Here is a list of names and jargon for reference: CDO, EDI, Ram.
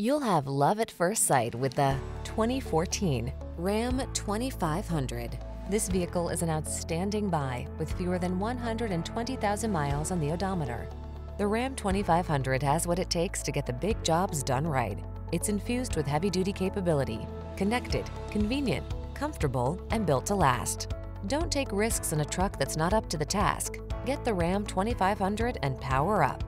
You'll have love at first sight with the 2014 Ram 2500. This vehicle is an outstanding buy with fewer than 120,000 miles on the odometer. The Ram 2500 has what it takes to get the big jobs done right. It's infused with heavy-duty capability, connected, convenient, comfortable, and built to last. Don't take risks in a truck that's not up to the task. Get the Ram 2500 and power up.